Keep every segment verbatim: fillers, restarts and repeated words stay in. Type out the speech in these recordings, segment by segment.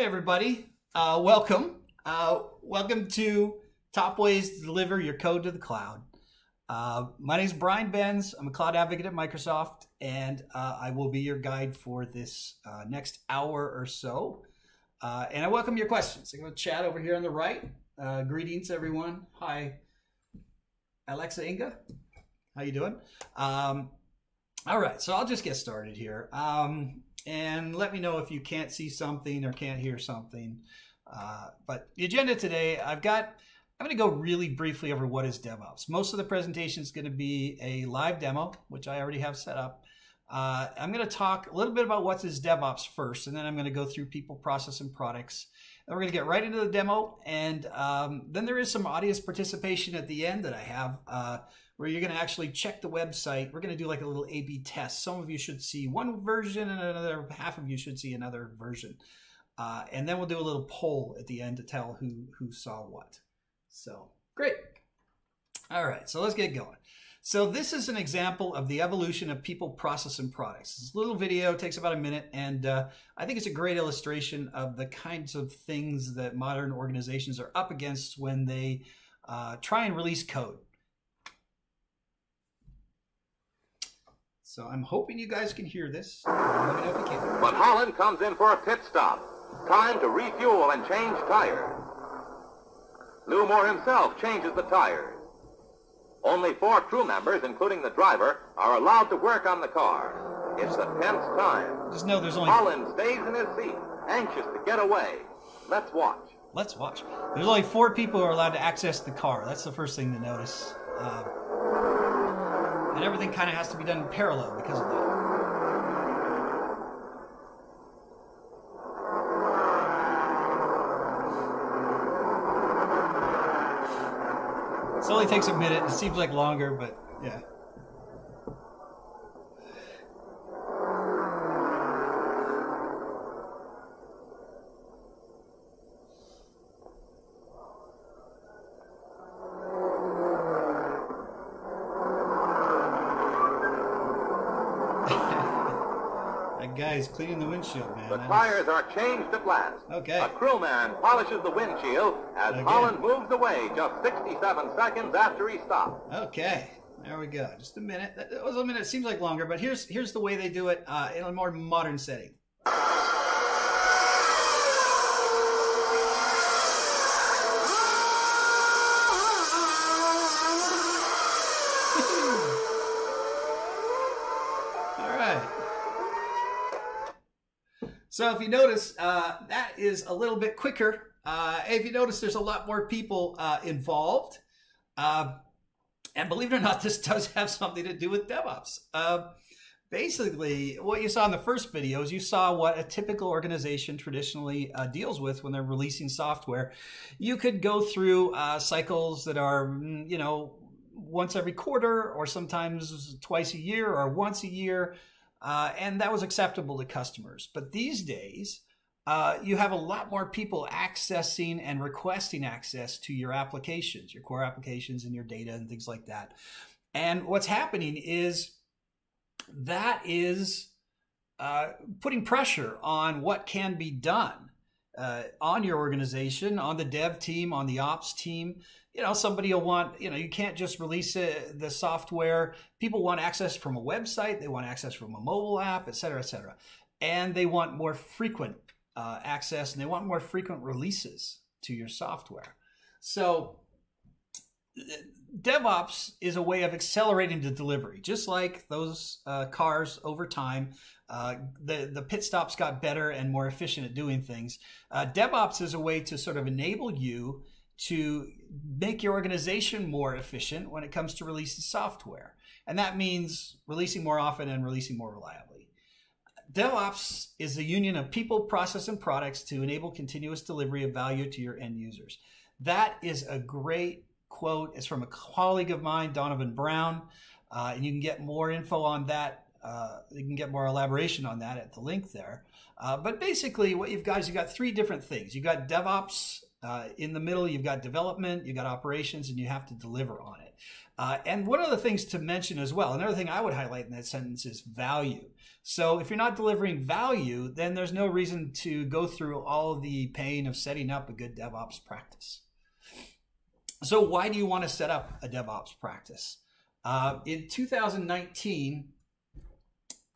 Hey everybody, uh, welcome. Uh, welcome to Top Ways to Deliver Your Code to the Cloud. Uh, my name is Brian Benz. I'm a cloud advocate at Microsoft, and uh, I will be your guide for this uh, next hour or so. Uh, and I welcome your questions. I'm going to chat over here on the right. Uh, greetings, everyone. Hi, Alexa, Inga. How you doing? Um, all right, so I'll just get started here. Um, And let me know if you can't see something or can't hear something. Uh, but the agenda today, I've got, I'm going to go really briefly over what is DevOps. Most of the presentation is going to be a live demo, which I already have set up. Uh, I'm going to talk a little bit about what is DevOps first, and then I'm going to go through people, process, and products. And we're going to get right into the demo. And um, then there is some audience participation at the end that I have, uh, where you're going to actually check the website. We're going to do like a little A B test. Some of you should see one version and another half of you should see another version. Uh, and then we'll do a little poll at the end to tell who, who saw what. So great. All right, so let's get going. So this is an example of the evolution of people, process, and products. This little video takes about a minute, and uh, I think it's a great illustration of the kinds of things that modern organizations are up against when they uh, try and release code. So I'm hoping you guys can hear this. Let me know if you can. But Holland comes in for a pit stop. Time to refuel and change tires. Newmore himself changes the tires. Only four crew members, including the driver, are allowed to work on the car. It's a tense time. Just know there's only Holland stays in his seat, anxious to get away. Let's watch. Let's watch. There's only four people who are allowed to access the car. That's the first thing to notice. Uh, And everything kind of has to be done in parallel because of that. It only takes a minute. It seems like longer, but yeah. Guys, cleaning the windshield, man. The tires are changed at last. Okay. A crewman polishes the windshield as okay. Holland moves away just sixty-seven seconds after he stopped. Okay, there we go. Just a minute. That was a minute. It seems like longer, but here's here's the way they do it uh, in a more modern setting. So if you notice, uh, that is a little bit quicker. Uh, if you notice, there's a lot more people uh, involved. Uh, and believe it or not, this does have something to do with DevOps. Uh, basically, what you saw in the first video is you saw what a typical organization traditionally uh, deals with when they're releasing software. You could go through uh, cycles that are, you know, once every quarter or sometimes twice a year or once a year. Uh, and that was acceptable to customers. But these days, uh, you have a lot more people accessing and requesting access to your applications, your core applications and your data and things like that. And what's happening is that is uh, putting pressure on what can be done uh, on your organization, on the dev team, on the ops team. You know, somebody will want, you know, you can't just release it, the software. People want access from a website. They want access from a mobile app, et cetera, et cetera. And they want more frequent uh, access, and they want more frequent releases to your software. So DevOps is a way of accelerating the delivery, just like those uh, cars over time. Uh, the, the pit stops got better and more efficient at doing things. Uh, DevOps is a way to sort of enable you to make your organization more efficient when it comes to releasing software. And that means releasing more often and releasing more reliably. DevOps is the union of people, process, and products to enable continuous delivery of value to your end users. That is a great quote. It's from a colleague of mine, Donovan Brown. Uh, and you can get more info on that. Uh, you can get more elaboration on that at the link there. Uh, but basically what you've got is you've got three different things. You've got DevOps. Uh, in the middle, you've got development, you've got operations, and you have to deliver on it. Uh, and one of the things to mention as well, another thing I would highlight in that sentence is value. So if you're not delivering value, then there's no reason to go through all of the pain of setting up a good DevOps practice. So why do you want to set up a DevOps practice? Uh, in two thousand nineteen,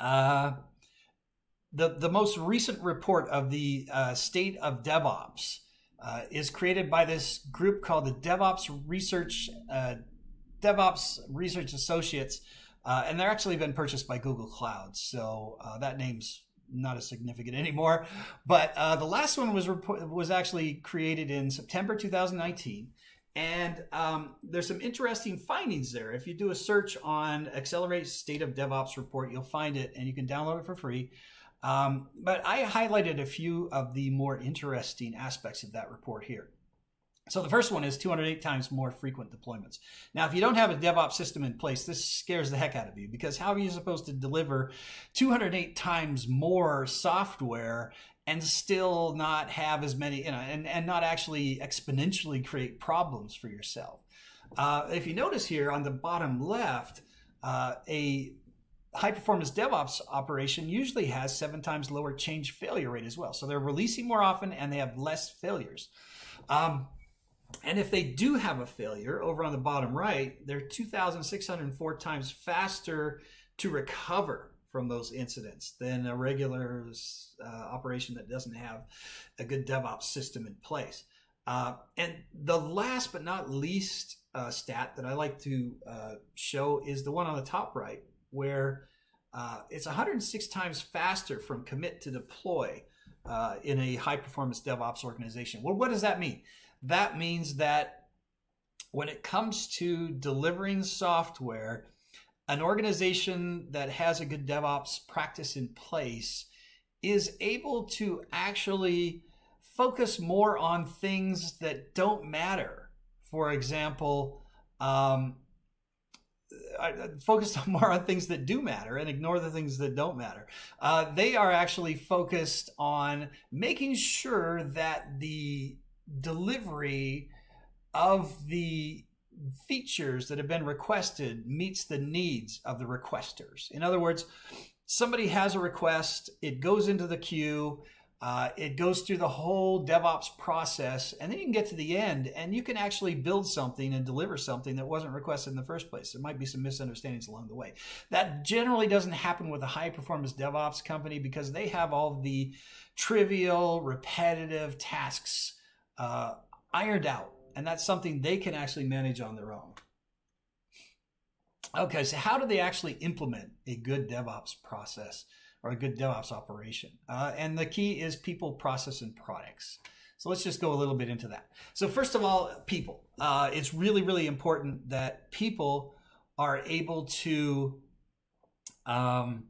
uh, the, the most recent report of the uh, State of DevOps uh, is created by this group called the DevOps Research uh, DevOps Research Associates, uh, and they're actually been purchased by Google Cloud. So uh, that name's not as significant anymore. But uh, the last one was was actually created in September two thousand nineteen. And um, there's some interesting findings there. If you do a search on Accelerate State of DevOps Report, you'll find it, and you can download it for free. Um, but I highlighted a few of the more interesting aspects of that report here. So the first one is two hundred eight times more frequent deployments. Now, if you don't have a DevOps system in place, this scares the heck out of you, because how are you supposed to deliver two hundred eight times more software and still not have as many, you know, and, and not actually exponentially create problems for yourself? Uh, if you notice here on the bottom left, uh, a high-performance DevOps operation usually has seven times lower change failure rate as well. So they're releasing more often and they have less failures. Um, and if they do have a failure, over on the bottom right, they're two thousand six hundred four times faster to recover from those incidents than a regular uh, operation that doesn't have a good DevOps system in place. Uh, and the last but not least uh, stat that I like to uh, show is the one on the top right, where uh, it's one hundred six times faster from commit to deploy uh, in a high-performance DevOps organization. Well, what does that mean? That means that when it comes to delivering software, an organization that has a good DevOps practice in place is able to actually focus more on things that don't matter. For example, um, focused more on things that do matter and ignore the things that don't matter. Uh, they are actually focused on making sure that the delivery of the features that have been requested meets the needs of the requesters. In other words, somebody has a request, it goes into the queue, uh, it goes through the whole DevOps process, and then you can get to the end and you can actually build something and deliver something that wasn't requested in the first place. There might be some misunderstandings along the way. That generally doesn't happen with a high-performance DevOps company, because they have all the trivial, repetitive tasks uh, ironed out. And that's something they can actually manage on their own. Okay, so how do they actually implement a good DevOps process or a good DevOps operation? Uh, and the key is people, process, and products. So let's just go a little bit into that. So first of all, people. Uh, it's really, really important that people are able to um,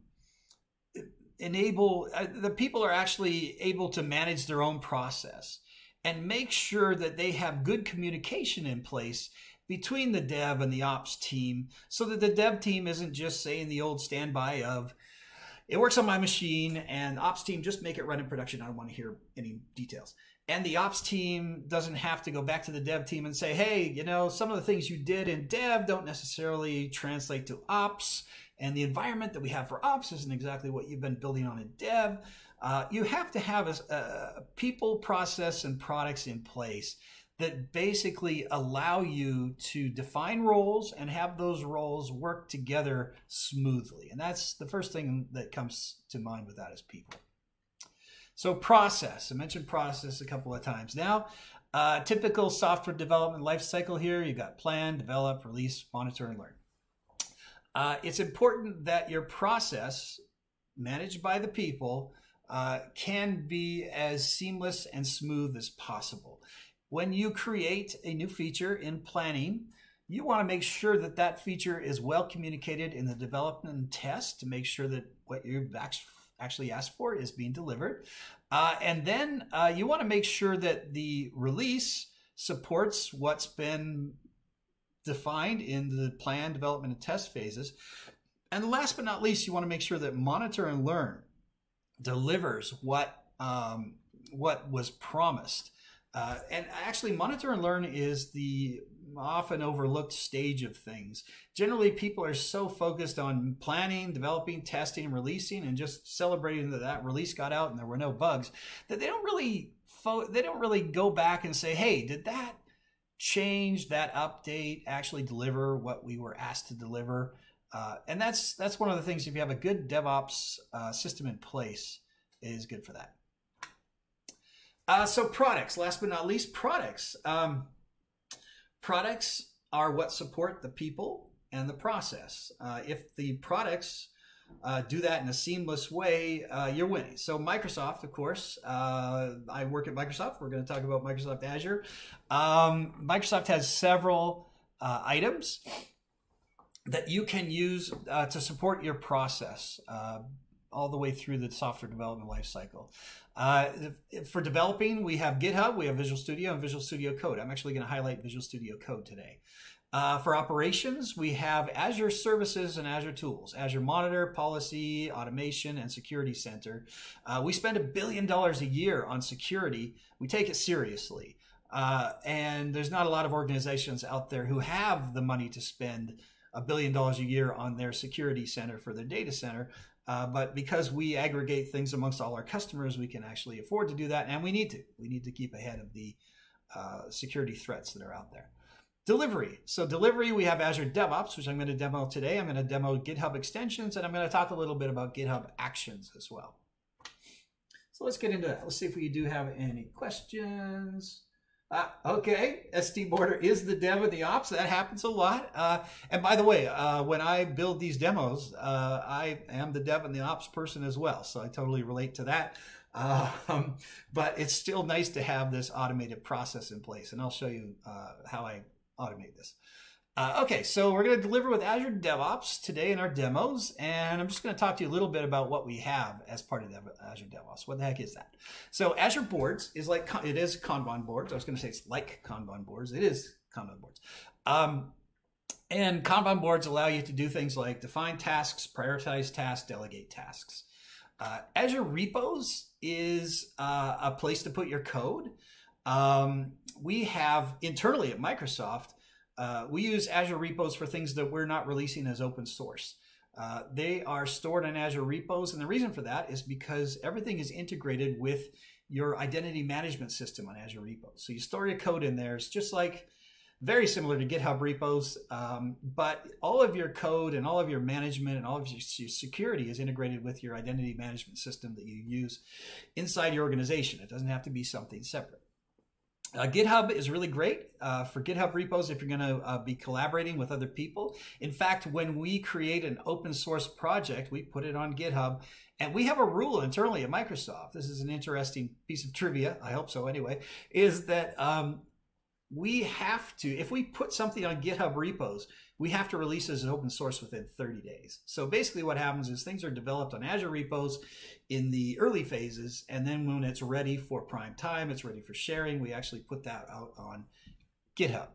enable, uh, the people are actually able to manage their own process, and make sure that they have good communication in place between the dev and the ops team, so that the dev team isn't just saying the old standby of, it works on my machine, and ops team, just make it run in production. I don't want to hear any details. And the ops team doesn't have to go back to the dev team and say, hey, you know, some of the things you did in dev don't necessarily translate to ops, and the environment that we have for ops isn't exactly what you've been building on in dev. Uh, you have to have a, a people, process, and products in place that basically allow you to define roles and have those roles work together smoothly. And that's the first thing that comes to mind with that is people. So process, I mentioned process a couple of times now. Uh, typical software development life cycle here, you've got plan, develop, release, monitor, and learn. Uh, it's important that your process, managed by the people, uh, can be as seamless and smooth as possible. When you create a new feature in planning, you want to make sure that that feature is well communicated in the development and test to make sure that what you've actually asked for is being delivered. Uh, and then uh, you want to make sure that the release supports what's been defined in the plan, development, and test phases. And last but not least, you want to make sure that monitor and learn delivers what um, what was promised. Uh, and actually, monitor and learn is the often overlooked stage of things. Generally, people are so focused on planning, developing, testing, releasing, and just celebrating that that release got out and there were no bugs, that they don't really fo they don't really go back and say, hey, did that change, that update actually deliver what we were asked to deliver? Uh, and that's that's one of the things, if you have a good DevOps uh, system in place, it is good for that. Uh, so products, last but not least, products. Um, products are what support the people and the process. Uh, if the products uh, do that in a seamless way, uh, you're winning. So Microsoft, of course, uh, I work at Microsoft. We're going to talk about Microsoft Azure. Um, Microsoft has several uh, items that you can use uh, to support your process uh, all the way through the software development lifecycle. Uh, for developing, we have GitHub, we have Visual Studio, and Visual Studio Code. I'm actually going to highlight Visual Studio Code today. Uh, for operations, we have Azure Services and Azure Tools, Azure Monitor, Policy, Automation, and Security Center. Uh, we spend a billion dollars a year on security. We take it seriously. Uh, and there's not a lot of organizations out there who have the money to spend a billion dollars a year on their security center for their data center. Uh, but because we aggregate things amongst all our customers, we can actually afford to do that, and we need to. We need to keep ahead of the uh, security threats that are out there. Delivery. So delivery, we have Azure DevOps, which I'm going to demo today. I'm going to demo GitHub extensions, and I'm going to talk a little bit about GitHub Actions as well. So let's get into that. Let's see if we do have any questions. Uh, okay, S D Border is the dev of the ops. That happens a lot. Uh, and by the way, uh, when I build these demos, uh, I am the dev and the ops person as well. So I totally relate to that. Um, but it's still nice to have this automated process in place. And I'll show you uh, how I automate this. Uh, okay, so we're going to deliver with Azure DevOps today in our demos, and I'm just going to talk to you a little bit about what we have as part of Azure DevOps. What the heck is that? So Azure Boards is like, it is Kanban boards. I was going to say it's like Kanban boards. It is Kanban boards. Um, and Kanban boards allow you to do things like define tasks, prioritize tasks, delegate tasks. Uh, Azure Repos is uh, a place to put your code. Um, we have internally at Microsoft, Uh, we use Azure Repos for things that we're not releasing as open source. Uh, they are stored in Azure Repos, and the reason for that is because everything is integrated with your identity management system on Azure Repos. So you store your code in there. It's just like, very similar to GitHub Repos, um, but all of your code and all of your management and all of your security is integrated with your identity management system that you use inside your organization. It doesn't have to be something separate. Uh, GitHub is really great uh, for GitHub repos if you're going to uh, be collaborating with other people. In fact, when we create an open source project, we put it on GitHub, and we have a rule internally at Microsoft. This is an interesting piece of trivia. I hope so anyway, is that um, we have to, if we put something on GitHub repos, we have to release it as an open source within thirty days. So basically what happens is things are developed on Azure repos in the early phases. And then when it's ready for prime time, it's ready for sharing, we actually put that out on GitHub.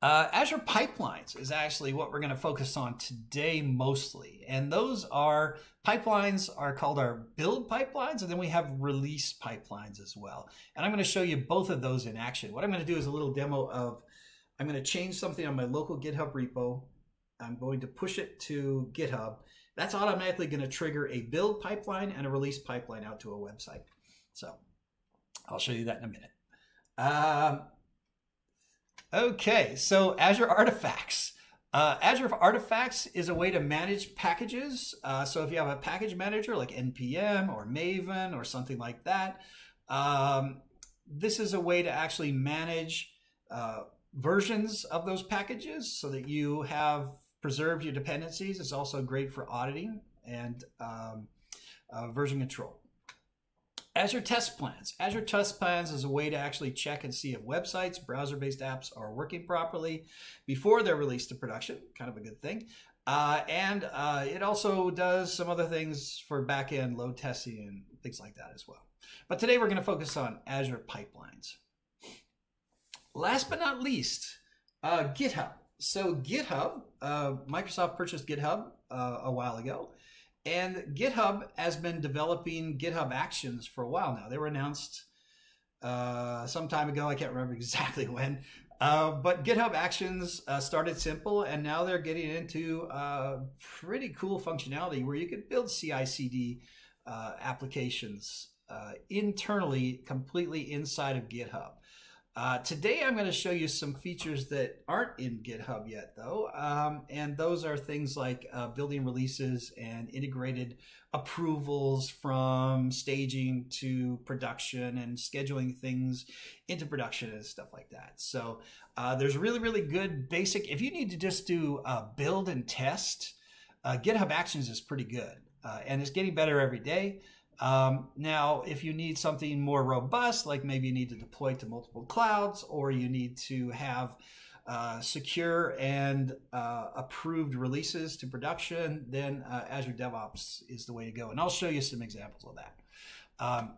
Uh, Azure Pipelines is actually what we're going to focus on today mostly. And those are, pipelines are called our build pipelines, and then we have release pipelines as well. And I'm going to show you both of those in action. What I'm going to do is a little demo of, I'm going to change something on my local GitHub repo. I'm going to push it to GitHub. That's automatically going to trigger a build pipeline and a release pipeline out to a website. So I'll show you that in a minute. Um, okay, so Azure Artifacts. Uh, Azure Artifacts is a way to manage packages. Uh, so if you have a package manager like N P M or Maven or something like that, um, this is a way to actually manage uh, versions of those packages so that you have preserved your dependencies. It's also great for auditing and um, uh, version control. Azure Test Plans. Azure Test Plans is a way to actually check and see if websites, browser-based apps are working properly before they're released to production, kind of a good thing. Uh, and uh, it also does some other things for back-end load testing and things like that as well. But today we're going to focus on Azure Pipelines. Last but not least, uh, GitHub. So GitHub, uh, Microsoft purchased GitHub uh, a while ago, and GitHub has been developing GitHub Actions for a while now. They were announced uh, some time ago. I can't remember exactly when, Uh, but GitHub Actions uh, started simple, and now they're getting into uh, pretty cool functionality where you could build C I C D uh, applications uh, internally, completely inside of GitHub. Uh, today, I'm going to show you some features that aren't in GitHub yet, though, um, and those are things like uh, building releases and integrated approvals from staging to production and scheduling things into production and stuff like that. So uh, there's really, really good basic. If you need to just do uh, build and test, uh, GitHub Actions is pretty good, uh, and it's getting better every day. Um, now, if you need something more robust, like maybe you need to deploy to multiple clouds, or you need to have uh, secure and uh, approved releases to production, then uh, Azure DevOps is the way to go. And I'll show you some examples of that. Um,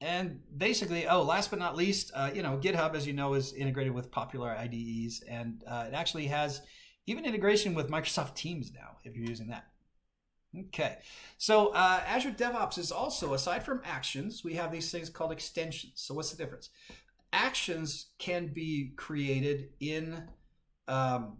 and basically, oh, last but not least, uh, you know, GitHub, as you know, is integrated with popular I D Es, and uh, it actually has even integration with Microsoft Teams now, if you're using that. Okay, so uh, Azure DevOps is also, aside from actions, we have these things called extensions. So what's the difference? Actions can be created in, um,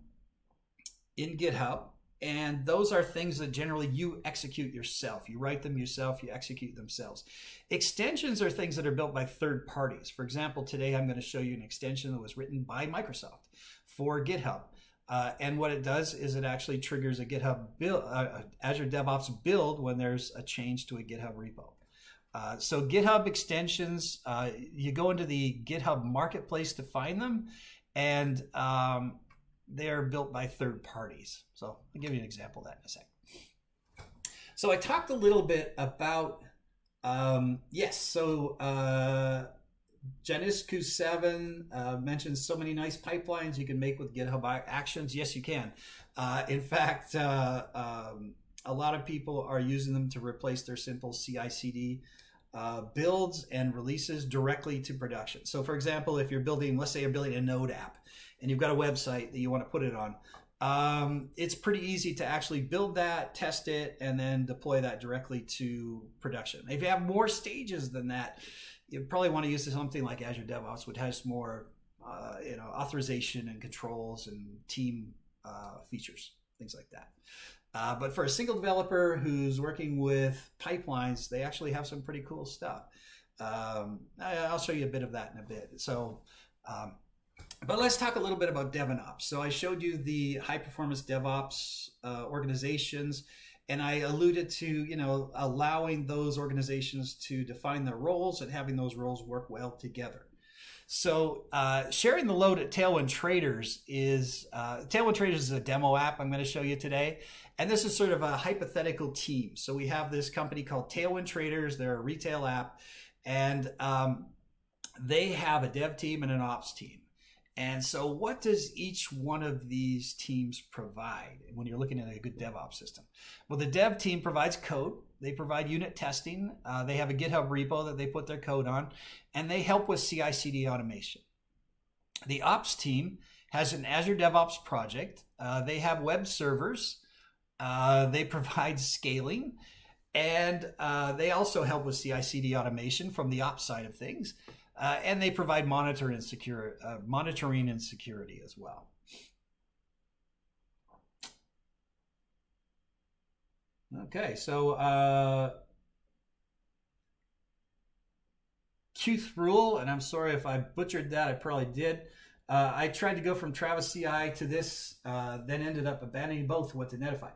in GitHub, and those are things that generally you execute yourself. You write them yourself, you execute themselves. Extensions are things that are built by third parties. For example, today I'm going to show you an extension that was written by Microsoft for GitHub. Uh, and what it does is it actually triggers a GitHub build, uh, Azure DevOps build when there's a change to a GitHub repo. Uh, so GitHub extensions, uh, you go into the GitHub marketplace to find them, and um, they're built by third parties. So I'll give you an example of that in a sec. So I talked a little bit about, um, yes, so uh, Janisku seven uh, mentions so many nice pipelines you can make with GitHub Actions. Yes, you can. Uh, in fact, uh, um, a lot of people are using them to replace their simple C I C D uh, builds and releases directly to production. So for example, if you're building, let's say you're building a Node app and you've got a website that you want to put it on, um, it's pretty easy to actually build that, test it, and then deploy that directly to production. If you have more stages than that, you probably want to use something like Azure DevOps, which has more, uh, you know, authorization and controls and team uh, features, things like that. Uh, but for a single developer who's working with pipelines, they actually have some pretty cool stuff. Um, I, I'll show you a bit of that in a bit. So, um, but let's talk a little bit about DevOps. So I showed you the high-performance DevOps uh, organizations. And I alluded to, you know, allowing those organizations to define their roles and having those roles work well together. So uh, sharing the load at Tailwind Traders is, uh, Tailwind Traders is a demo app I'm going to show you today. And this is sort of a hypothetical team. So we have this company called Tailwind Traders. They're a retail app, and um, they have a dev team and an ops team. And so what does each one of these teams provide when you're looking at a good DevOps system? Well, the dev team provides code. They provide unit testing. Uh, they have a GitHub repo that they put their code on, and they help with C I C D automation. The ops team has an Azure DevOps project. Uh, they have web servers. Uh, they provide scaling, and uh, they also help with C I C D automation from the ops side of things. Uh, and they provide monitor and secure, uh, monitoring and security as well. Okay, so uh, Qth rule, and I'm sorry if I butchered that, I probably did. Uh, I tried to go from Travis C I to this, uh, then ended up abandoning both what to netify.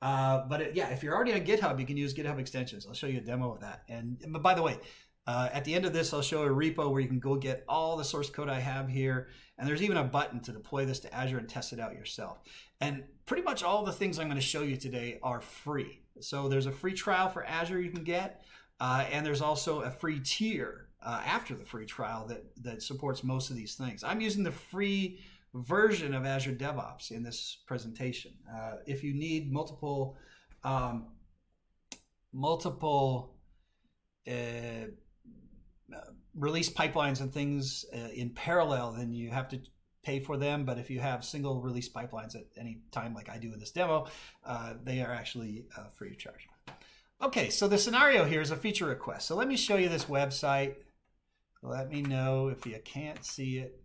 Uh, but it, yeah, if you're already on GitHub, you can use GitHub extensions. I'll show you a demo of that. And but by the way, Uh, at the end of this, I'll show a repo where you can go get all the source code I have here. And there's even a button to deploy this to Azure and test it out yourself. And pretty much all the things I'm going to show you today are free. So there's a free trial for Azure you can get. Uh, and there's also a free tier uh, after the free trial that, that supports most of these things. I'm using the free version of Azure DevOps in this presentation. Uh, if you need multiple, um, multiple, uh, Uh, release pipelines and things uh, in parallel, then you have to pay for them. But if you have single release pipelines at any time, like I do in this demo, uh, they are actually uh, free of charge. Okay, so the scenario here is a feature request. So let me show you this website. Let me know if you can't see it.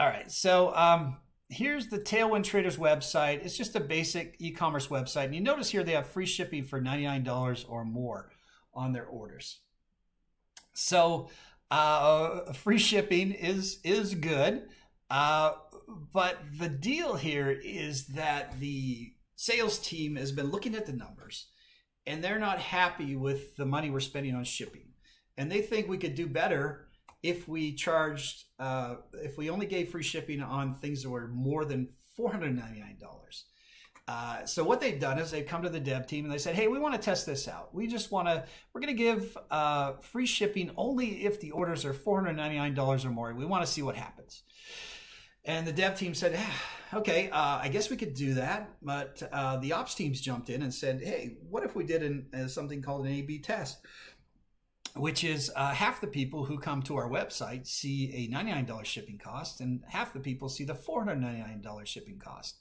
All right, so um, here's the Tailwind Traders website. It's just a basic e-commerce website. And you notice here they have free shipping for ninety-nine dollars or more on their orders. So uh, free shipping is, is good. Uh, but the deal here is that the sales team has been looking at the numbers and they're not happy with the money we're spending on shipping. And they think we could do better if we charged, uh, if we only gave free shipping on things that were more than four hundred ninety-nine dollars. Uh, so what they've done is they've come to the dev team and they said, hey, we want to test this out. We just want to, we're going to give uh, free shipping only if the orders are four hundred ninety-nine dollars or more. We want to see what happens. And the dev team said, okay, uh, I guess we could do that. But uh, the ops teams jumped in and said, hey, what if we did an, uh, something called an A B test? Which is uh, half the people who come to our website see a ninety-nine dollar shipping cost and half the people see the four hundred ninety-nine dollar shipping cost.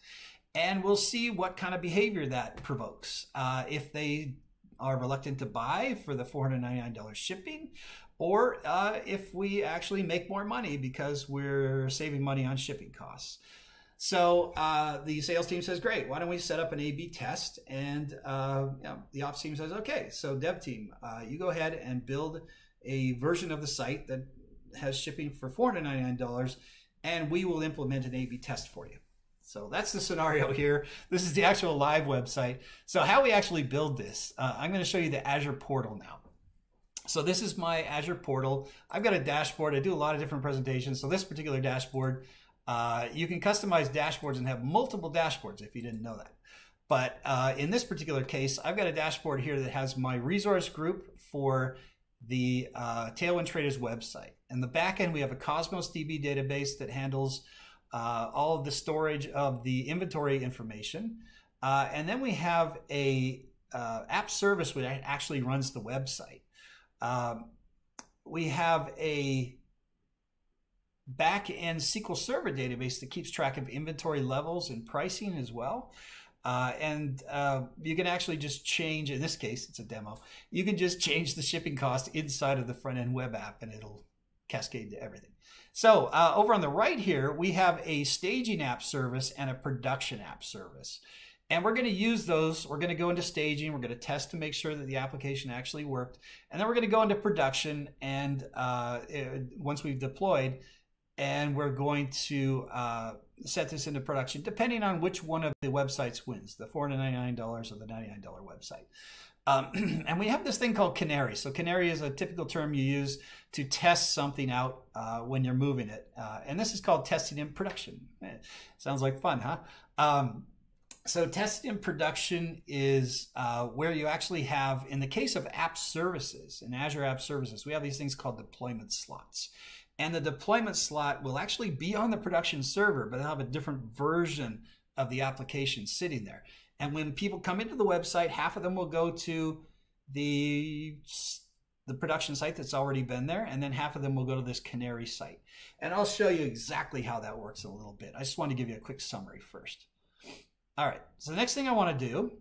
And we'll see what kind of behavior that provokes. Uh, if they are reluctant to buy for the four hundred ninety-nine dollar shipping, or uh, if we actually make more money because we're saving money on shipping costs. So uh, the sales team says, great, why don't we set up an A B test? And uh, you know, the ops team says, okay, so dev team, uh, you go ahead and build a version of the site that has shipping for four hundred ninety-nine dollars, and we will implement an A B test for you. So that's the scenario here. This is the actual live website. So how we actually build this, uh, I'm gonna show you the Azure portal now. So this is my Azure portal. I've got a dashboard. I do a lot of different presentations. So this particular dashboard, Uh, you can customize dashboards and have multiple dashboards if you didn't know that. But uh, in this particular case, I've got a dashboard here that has my resource group for the uh, Tailwind Traders website. And the back end, we have a Cosmos D B database that handles uh, all of the storage of the inventory information. Uh, and then we have a uh, app service which actually runs the website. Um, we have a back-end S Q L Server database that keeps track of inventory levels and pricing as well. Uh, and uh, you can actually just change, in this case, it's a demo, you can just change the shipping cost inside of the front-end web app and it'll cascade to everything. So uh, over on the right here, we have a staging app service and a production app service. And we're going to use those. We're going to go into staging. We're going to test to make sure that the application actually worked. And then we're going to go into production. And uh, it, once we've deployed, and we're going to uh, set this into production depending on which one of the websites wins, the four hundred ninety-nine dollars or the ninety-nine dollar website. Um, and we have this thing called canary. So canary is a typical term you use to test something out uh, when you're moving it. Uh, and this is called testing in production. Eh, sounds like fun, huh? Um, so testing in production is uh, where you actually have, in the case of app services, in Azure App Services, we have these things called deployment slots. And the deployment slot will actually be on the production server, but it'll have a different version of the application sitting there. And when people come into the website, half of them will go to the, the production site that's already been there, and then half of them will go to this canary site. And I'll show you exactly how that works in a little bit. I just want to give you a quick summary first. All right, so the next thing I want to do,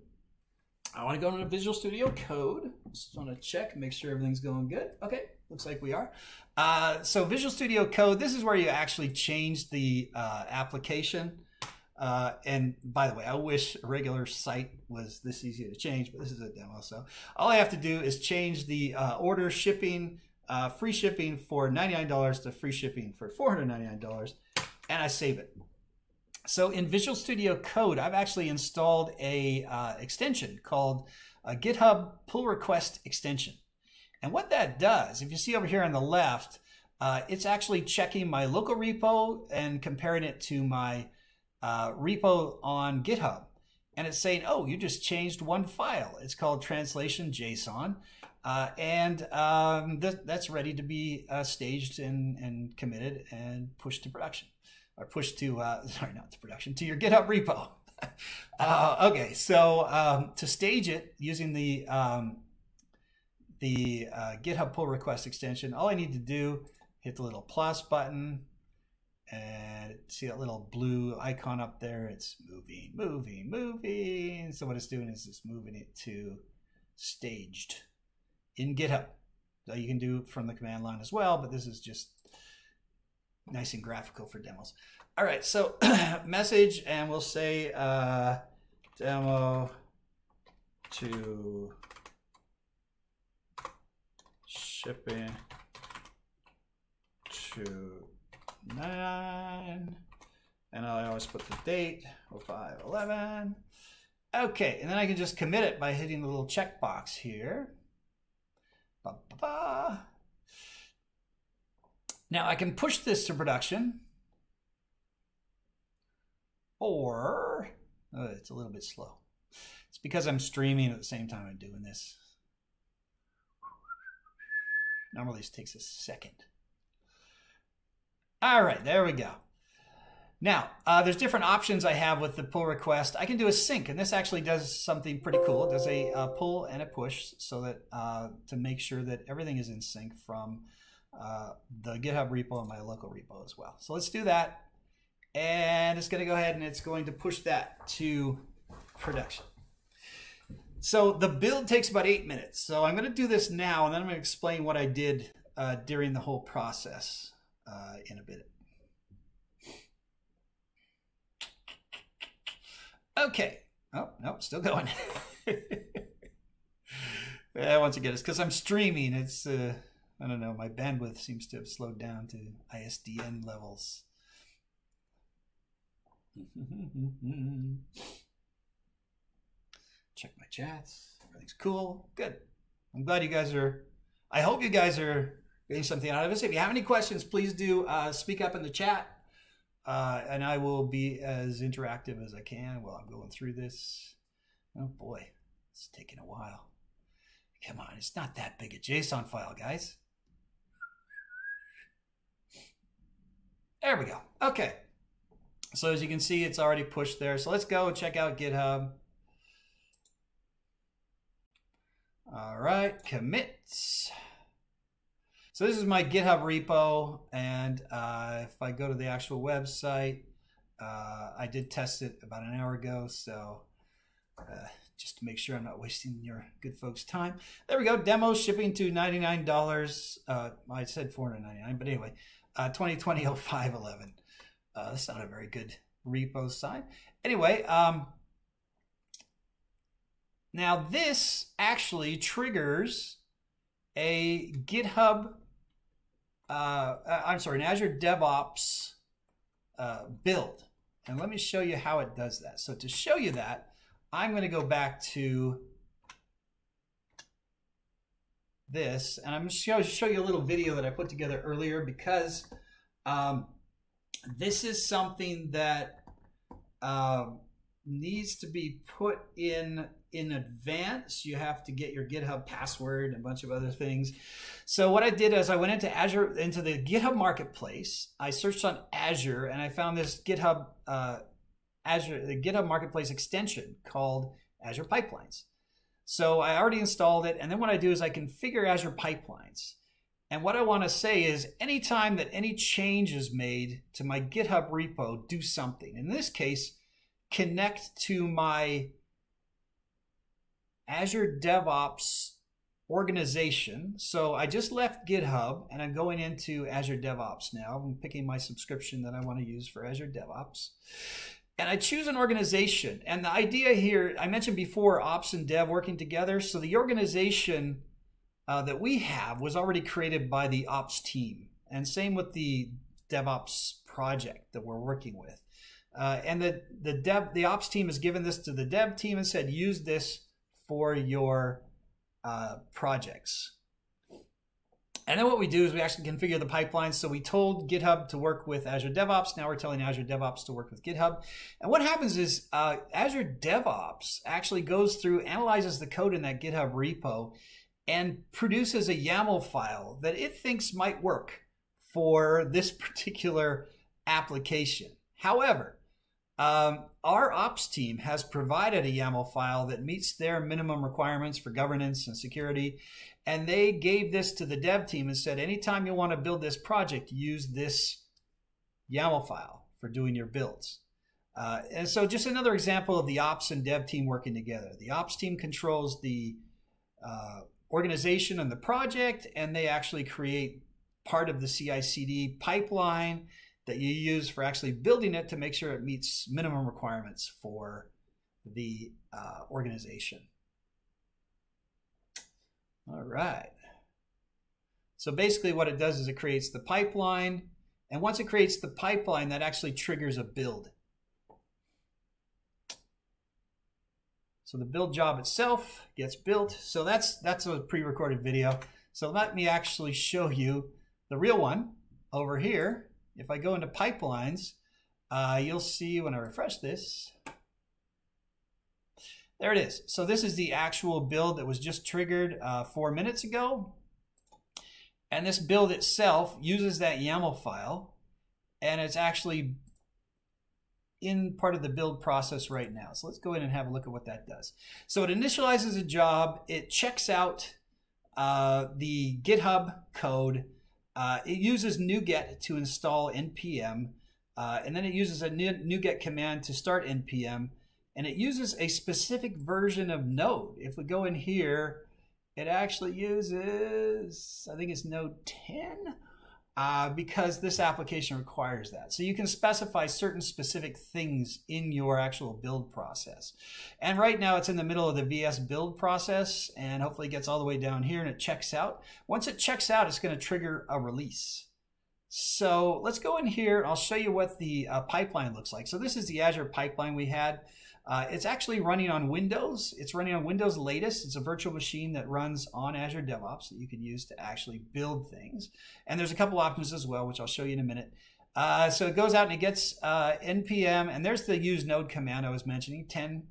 I want to go into Visual Studio Code. Just want to check, make sure everything's going good. Okay. Looks like we are. Uh, so Visual Studio Code, this is where you actually change the uh, application. Uh, and by the way, I wish a regular site was this easy to change, but this is a demo. So all I have to do is change the uh, order shipping, uh, free shipping for ninety-nine dollars to free shipping for four hundred ninety-nine dollars, and I save it. So in Visual Studio Code, I've actually installed a uh, extension called a GitHub pull request extension. And what that does, if you see over here on the left, uh, it's actually checking my local repo and comparing it to my uh, repo on GitHub. And it's saying, oh, you just changed one file. It's called translation JSON. Uh, and um, th that's ready to be uh, staged and, and committed and pushed to production. Or pushed to, uh, sorry, not to production, to your GitHub repo. uh, okay, so um, to stage it using the um, the uh, GitHub pull request extension, all I need to do, hit the little plus button and see that little blue icon up there. It's moving, moving, moving. So what it's doing is it's moving it to staged in GitHub. So you can do it from the command line as well, but this is just nice and graphical for demos. All right, so message, and we'll say uh, demo to shipping to nine, and I always put the date oh five eleven. Okay, and then I can just commit it by hitting the little checkbox here. Ba, ba, ba. Now I can push this to production, or oh, it's a little bit slow. It's because I'm streaming at the same time I'm doing this. Normally this takes a second. All right, there we go. Now, uh, there's different options I have with the pull request. I can do a sync, and this actually does something pretty cool. It does a uh, pull and a push, so that uh, to make sure that everything is in sync from uh, the GitHub repo and my local repo as well. So let's do that. And it's going to go ahead and it's going to push that to production. So the build takes about eight minutes. So I'm going to do this now, and then I'm going to explain what I did uh, during the whole process uh, in a bit. Okay. Oh, no, still going. Yeah, once again, it's because I'm streaming. It's, uh, I don't know, my bandwidth seems to have slowed down to I S D N levels. Check my chats. Everything's cool. Good. I'm glad you guys are, I hope you guys are getting something out of this. If you have any questions, please do uh, speak up in the chat. Uh, and I will be as interactive as I can while I'm going through this. Oh boy, it's taking a while. Come on, it's not that big a JSON file, guys. There we go. Okay. So as you can see, it's already pushed there. So let's go check out GitHub. All right, commits. So this is my GitHub repo, and uh, if I go to the actual website, uh, I did test it about an hour ago, so uh, just to make sure I'm not wasting your good folks' time. There we go, demo shipping to ninety-nine dollars, uh, I said four ninety-nine, but anyway, uh, twenty twenty oh five eleven. Uh, that's not a very good repo sign. Anyway, um, now this actually triggers a GitHub, Uh, I'm sorry, an Azure DevOps uh, build. And let me show you how it does that. So to show you that, I'm going to go back to this, and I'm going to show you a little video that I put together earlier, because um, this is something that uh, needs to be put in in advance. You have to get your GitHub password and a bunch of other things. So what I did is I went into Azure, into the GitHub marketplace. I searched on Azure, and I found this GitHub uh, Azure, the GitHub marketplace extension called Azure Pipelines. So I already installed it. And then what I do is I configure Azure Pipelines. And what I want to say is, anytime that any change is made to my GitHub repo, do something. In this case, connect to my Azure DevOps organization. So I just left GitHub, and I'm going into Azure DevOps now. I'm picking my subscription that I want to use for Azure DevOps. And I choose an organization. And the idea here, I mentioned before, ops and dev working together. So the organization uh, that we have was already created by the ops team. And same with the DevOps project that we're working with. Uh, and the, the, dev, the ops team has given this to the dev team and said, use this for your uh, projects. And then what we do is we actually configure the pipeline. So we told GitHub to work with Azure DevOps. Now we're telling Azure DevOps to work with GitHub. And what happens is uh, Azure DevOps actually goes through, analyzes the code in that GitHub repo, and produces a YAML file that it thinks might work for this particular application. However, Um, our ops team has provided a YAML file that meets their minimum requirements for governance and security. And they gave this to the dev team and said, anytime you want to build this project, use this YAML file for doing your builds. Uh, and so just another example of the ops and dev team working together. The ops team controls the uh, organization and the project, and they actually create part of the C I C D pipeline that you use for actually building it to make sure it meets minimum requirements for the uh, organization. All right. So basically what it does is it creates the pipeline. And once it creates the pipeline, that actually triggers a build. So the build job itself gets built. So that's, that's a pre-recorded video. So let me actually show you the real one over here. If I go into pipelines, uh, you'll see when I refresh this, there it is. So this is the actual build that was just triggered uh, four minutes ago. And this build itself uses that YAML file, and it's actually in part of the build process right now. So let's go in and have a look at what that does. So it initializes a job, it checks out uh, the GitHub code, uh, it uses NuGet to install N P M, uh, and then it uses a NuGet command to start N P M, and it uses a specific version of Node. If we go in here, it actually uses, I think it's Node ten, uh, because this application requires that. So you can specify certain specific things in your actual build process. And right now it's in the middle of the V S build process, and hopefully it gets all the way down here and it checks out. Once it checks out, it's going to trigger a release. So let's go in here. I'll show you what the uh, pipeline looks like. So this is the Azure pipeline we had. Uh, it's actually running on Windows. It's running on Windows latest. It's a virtual machine that runs on Azure DevOps that you can use to actually build things. And there's a couple options as well, which I'll show you in a minute. Uh, so it goes out and it gets uh, N P M, and there's the use node command I was mentioning, ten.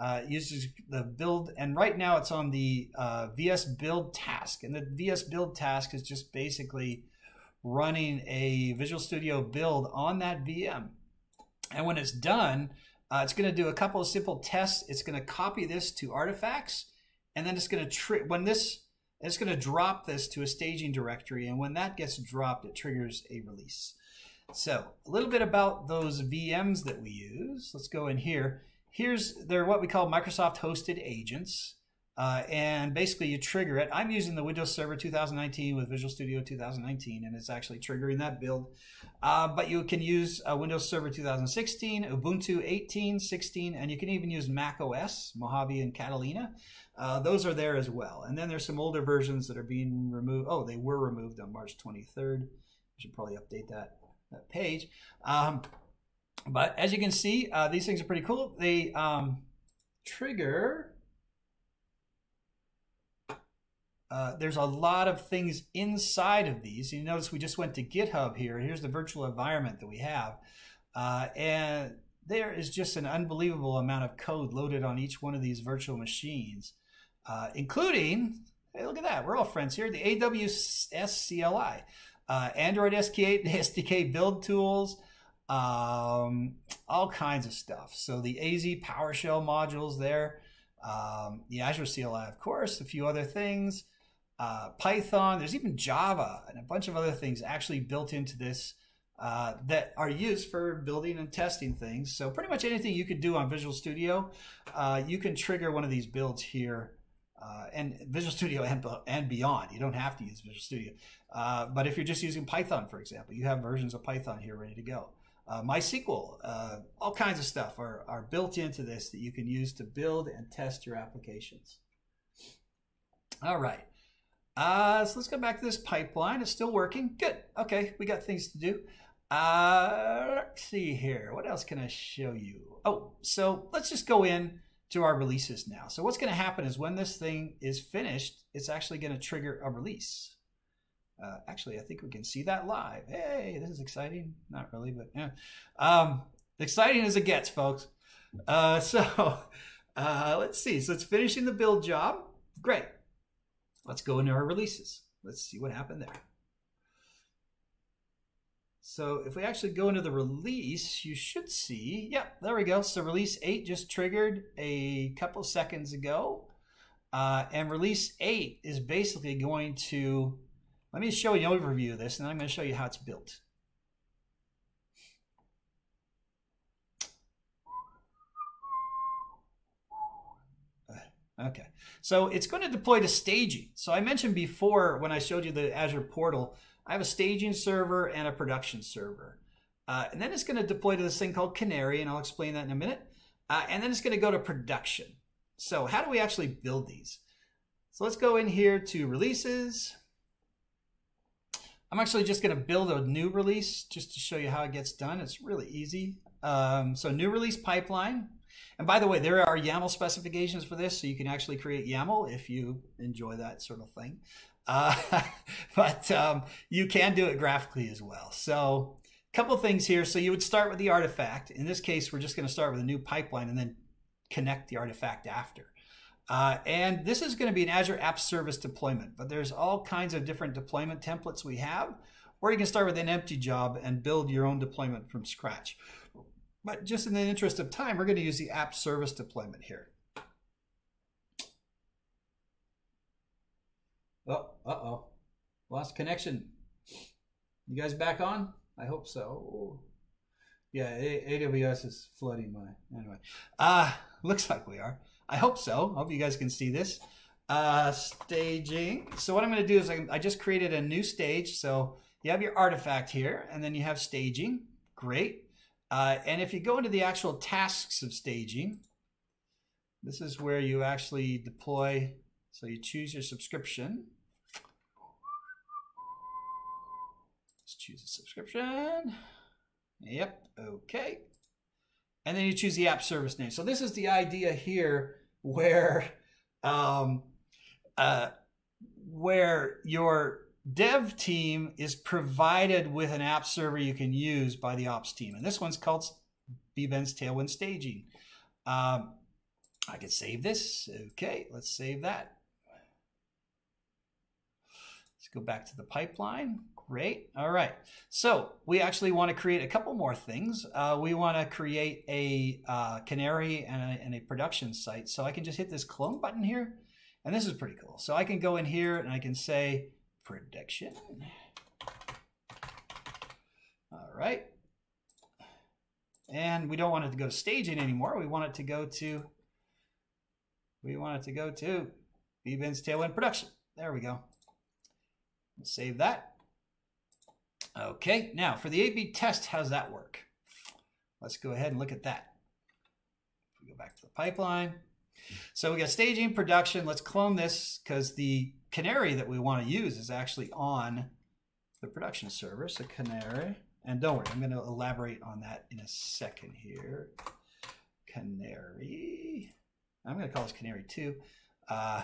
Uh, uses the build, and right now it's on the uh, V S build task. And the V S build task is just basically running a Visual Studio build on that V M. And when it's done, Uh, it's going to do a couple of simple tests. It's going to copy this to Artifacts, and then it's going to tri when this it's going to drop this to a staging directory, and when that gets dropped, it triggers a release. So a little bit about those V Ms that we use. Let's go in here. Here's they're what we call Microsoft hosted agents, uh, and basically you trigger it. I'm using the Windows Server two thousand nineteen with Visual Studio two thousand nineteen, and it's actually triggering that build. Uh, but you can use uh, Windows Server two thousand sixteen, Ubuntu eighteen, sixteen, and you can even use Mac O S, Mojave and Catalina. Uh, those are there as well. And then there's some older versions that are being removed. Oh, they were removed on March twenty-third. I should probably update that, that page. Um, but as you can see, uh, these things are pretty cool. They um, trigger... Uh, there's a lot of things inside of these. You notice we just went to GitHub here. Here's the virtual environment that we have. Uh, and there is just an unbelievable amount of code loaded on each one of these virtual machines, uh, including, hey, look at that. We're all friends here. The A W S C L I, uh, Android S D K build tools, um, all kinds of stuff. So the A Z PowerShell modules there, um, the Azure C L I, of course, a few other things. Uh, Python, there's even Java and a bunch of other things actually built into this uh, that are used for building and testing things. So pretty much anything you could do on Visual Studio, uh, you can trigger one of these builds here, uh, and Visual Studio and, and beyond. You don't have to use Visual Studio. Uh, but if you're just using Python, for example, you have versions of Python here ready to go. Uh, MySQL, uh, all kinds of stuff are, are built into this that you can use to build and test your applications. All right. Uh, so let's go back to this pipeline. It's still working. Good. Okay, we got things to do. Uh, let's see here. What else can I show you? Oh, so let's just go in to our releases now. So what's going to happen is when this thing is finished, it's actually going to trigger a release. Uh, actually, I think we can see that live. Hey, this is exciting. Not really, but yeah. Um, exciting as it gets, folks. Uh, so uh, let's see. So it's finishing the build job. Great. Let's go into our releases. Let's see what happened there. So if we actually go into the release, you should see, yep, there we go. So release eight just triggered a couple seconds ago. Uh, and release eight is basically going to, let me show you an overview of this, and then I'm going to show you how it's built. Okay, so it's going to deploy to staging. So I mentioned before when I showed you the Azure portal, I have a staging server and a production server. Uh, and then it's going to deploy to this thing called Canary, and I'll explain that in a minute. Uh, and then it's going to go to production. So how do we actually build these? So let's go in here to releases. I'm actually just going to build a new release just to show you how it gets done. It's really easy. Um, so new release pipeline. And by the way, there are YAML specifications for this, so you can actually create YAML if you enjoy that sort of thing. Uh, but um, you can do it graphically as well. So a couple things here. So you would start with the artifact. In this case, we're just going to start with a new pipeline and then connect the artifact after. Uh, and this is going to be an Azure App Service deployment, but there's all kinds of different deployment templates we have, or you can start with an empty job and build your own deployment from scratch. But just in the interest of time, we're going to use the App Service deployment here. Oh, uh-oh. Lost connection. You guys back on? I hope so. Yeah, A W S is flooding my... Anyway, uh, looks like we are. I hope so. I hope you guys can see this. Uh, staging. So what I'm going to do is I, I just created a new stage. So you have your artifact here, and then you have staging. Great. Uh, and if you go into the actual tasks of staging, this is where you actually deploy. So you choose your subscription. Let's choose a subscription. Yep. Okay. And then you choose the app service name. So this is the idea here where, um, uh, where your dev team is provided with an app server you can use by the ops team. And this one's called B Ben's Tailwind Staging. Um, I can save this. Okay, let's save that. Let's go back to the pipeline. Great. All right. So we actually want to create a couple more things. Uh, we want to create a uh, canary and a, and a production site. So I can just hit this clone button here. And this is pretty cool. So I can go in here and I can say production. All right. And we don't want it to go to staging anymore. We want it to go to, we want it to go to B Ben's Tailwind Production. There we go. Let's save that. Okay. Now for the A B test, how does that work? Let's go ahead and look at that. If we go back to the pipeline. So we got staging, production. Let's clone this because the canary that we want to use is actually on the production server. So canary, and don't worry, I'm going to elaborate on that in a second here. Canary. I'm going to call this canary too. Uh,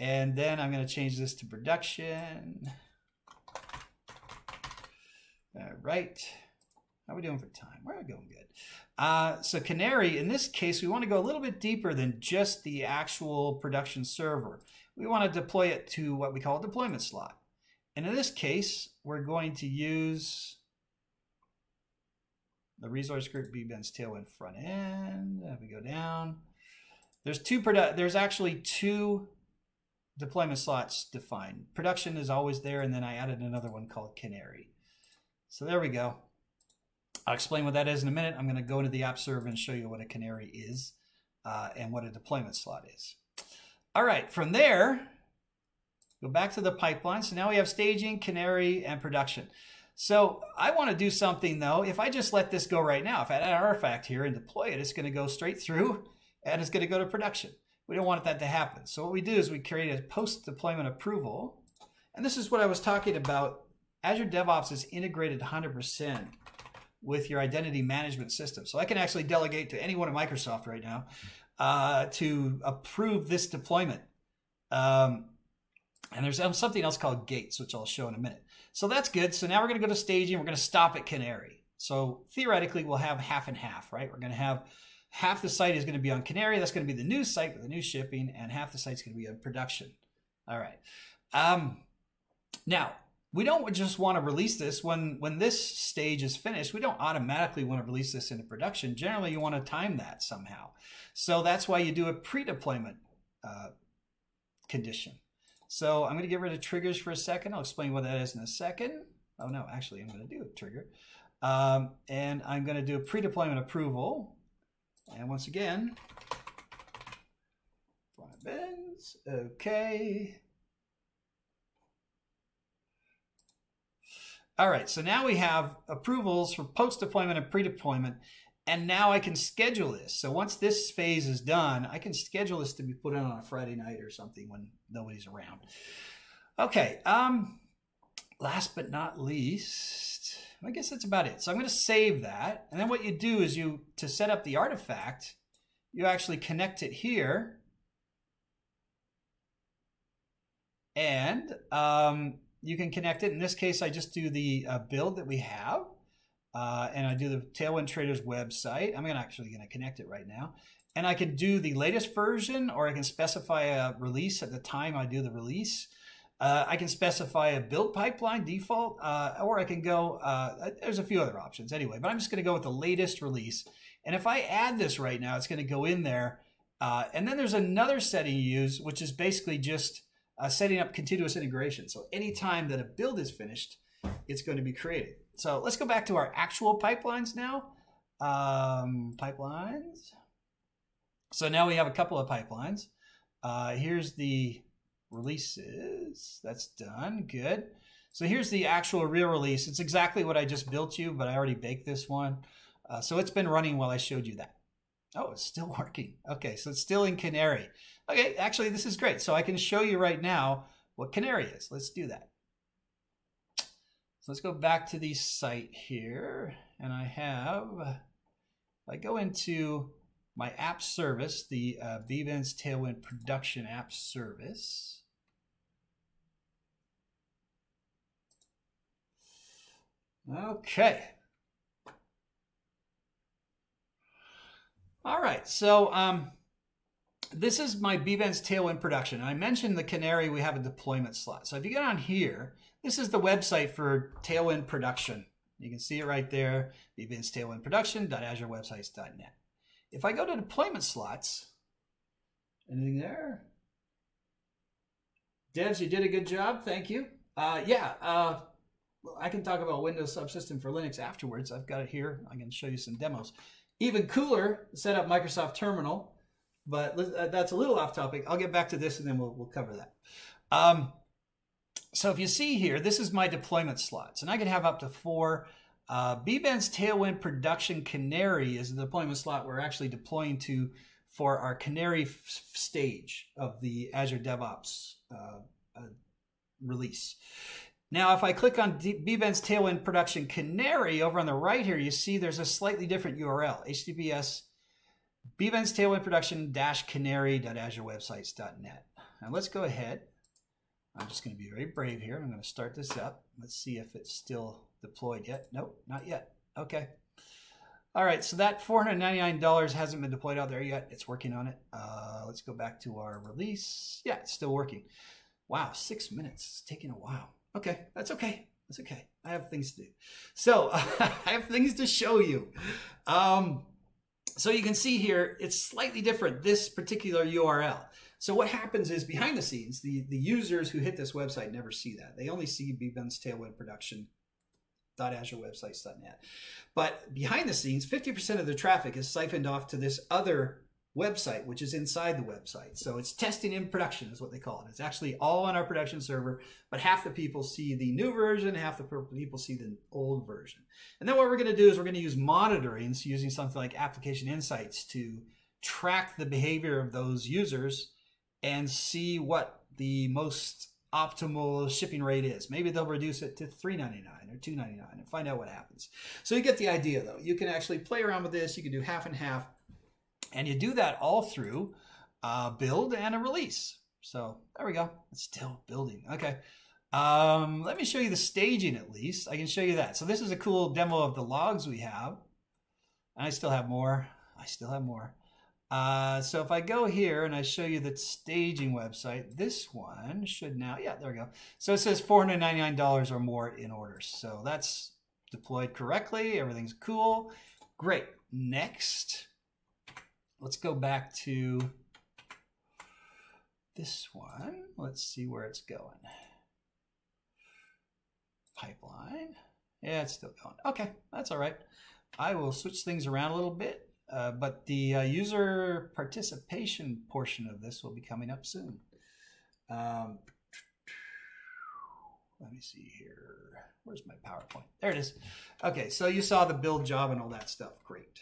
and then I'm going to change this to production. All right. How are we doing for time? We're going good. Uh, so canary, in this case, we want to go a little bit deeper than just the actual production server. We want to deploy it to what we call a deployment slot. And in this case, we're going to use the resource group B Ben's Tailwind front end. If we go down, there's two produ there's actually two deployment slots defined. Production is always there, and then I added another one called Canary. So there we go. I'll explain what that is in a minute. I'm going to go into the app server and show you what a canary is uh, and what a deployment slot is. All right, from there, go back to the pipeline. So now we have staging, canary, and production. So I want to do something, though. If I just let this go right now, if I add an artifact here and deploy it, it's going to go straight through and it's going to go to production. We don't want that to happen. So what we do is we create a post-deployment approval. And this is what I was talking about. Azure DevOps is integrated one hundred percent with your identity management system. So I can actually delegate to anyone at Microsoft right now uh, to approve this deployment. Um, and there's something else called gates, which I'll show in a minute. So that's good. So now we're going to go to staging. We're going to stop at Canary. So theoretically, we'll have half and half, right? We're going to have half the site is going to be on Canary. That's going to be the new site with the new shipping, and half the site's going to be on production. All right. Um, now, we don't just want to release this when, when this stage is finished. We don't automatically want to release this into production. Generally, you want to time that somehow. So that's why you do a pre-deployment uh, condition. So I'm going to get rid of triggers for a second. I'll explain what that is in a second. Oh, no, actually, I'm going to do a trigger. Um, and I'm going to do a pre-deployment approval. And once again, Benz. Okay. All right, so now we have approvals for post-deployment and pre-deployment, and now I can schedule this. So once this phase is done, I can schedule this to be put in on a Friday night or something when nobody's around. Okay, um, last but not least, I guess that's about it. So I'm gonna save that, and then what you do is you, to set up the artifact, you actually connect it here, and um, you can connect it. In this case, I just do the uh, build that we have, uh, and I do the Tailwind Traders website. I'm gonna actually gonna connect it right now. And I can do the latest version, or I can specify a release at the time I do the release. Uh, I can specify a build pipeline default, uh, or I can go, uh, there's a few other options anyway, but I'm just gonna go with the latest release. And if I add this right now, it's gonna go in there. Uh, and then there's another setting you use, which is basically just Uh, setting up continuous integration. So anytime that a build is finished, it's going to be created. So let's go back to our actual pipelines now. Um, pipelines. So now we have a couple of pipelines. Uh, here's the releases. That's done. Good. So here's the actual real release. It's exactly what I just built you, but I already baked this one. Uh, so it's been running while I showed you that. Oh, it's still working. Okay, so it's still in Canary. Okay, actually, this is great. So I can show you right now what Canary is. Let's do that. So let's go back to the site here. And I have, if I go into my app service, the uh, Benz Tailwind Production App Service. Okay. All right, so um, this is my Benz Tailwind production. And I mentioned the Canary, we have a deployment slot. So if you get on here, this is the website for Tailwind production. You can see it right there, Benz Tailwind production dot azure websites dot net. If I go to deployment slots, anything there? Devs, you did a good job, thank you. Uh, yeah, uh, I can talk about Windows Subsystem for Linux afterwards. I've got it here, I can show you some demos. Even cooler, set up Microsoft Terminal, but that's a little off topic. I'll get back to this and then we'll, we'll cover that. Um, so if you see here, this is my deployment slots, and I can have up to four. Uh, Benz Tailwind Production Canary is the deployment slot we're actually deploying to for our Canary stage of the Azure DevOps uh, uh, release. Now, if I click on Benz Tailwind Production Canary over on the right here, you see there's a slightly different U R L, H T T P S Benz Tailwind Production canary dot azure websites dot net. Now let's go ahead. I'm just going to be very brave here. I'm going to start this up. Let's see if it's still deployed yet. Nope, not yet. Okay. All right, so that four hundred ninety-nine dollars hasn't been deployed out there yet. It's working on it. Uh, let's go back to our release. Yeah, it's still working. Wow, six minutes. It's taking a while. Okay, that's okay. That's okay. I have things to do. So I have things to show you. Um, so you can see here, it's slightly different, this particular U R L. So what happens is behind the scenes, the, the users who hit this website never see that. They only see Benz Tailwind production dot azure websites dot net. But behind the scenes, fifty percent of the traffic is siphoned off to this other website, which is inside the website. So it's testing in production is what they call it. It's actually all on our production server, but half the people see the new version, half the people see the old version. And then what we're going to do is we're going to use monitoring, so using something like Application Insights to track the behavior of those users and see what the most optimal shipping rate is. Maybe they'll reduce it to three ninety-nine or two ninety-nine and find out what happens. So you get the idea though. You can actually play around with this. You can do half and half. And you do that all through uh, build and a release. So there we go. It's still building. Okay. Um, let me show you the staging at least. I can show you that. So this is a cool demo of the logs we have. And I still have more. I still have more. Uh, so if I go here and I show you the staging website, this one should now, yeah, there we go. So it says four hundred ninety-nine dollars or more in orders. So that's deployed correctly. Everything's cool. Great. Next. Let's go back to this one. Let's see where it's going. Pipeline. Yeah, it's still going. Okay, that's all right. I will switch things around a little bit. Uh, but the uh, user participation portion of this will be coming up soon. Um, let me see here. Where's my PowerPoint? There it is. Okay, so you saw the build job and all that stuff. Great.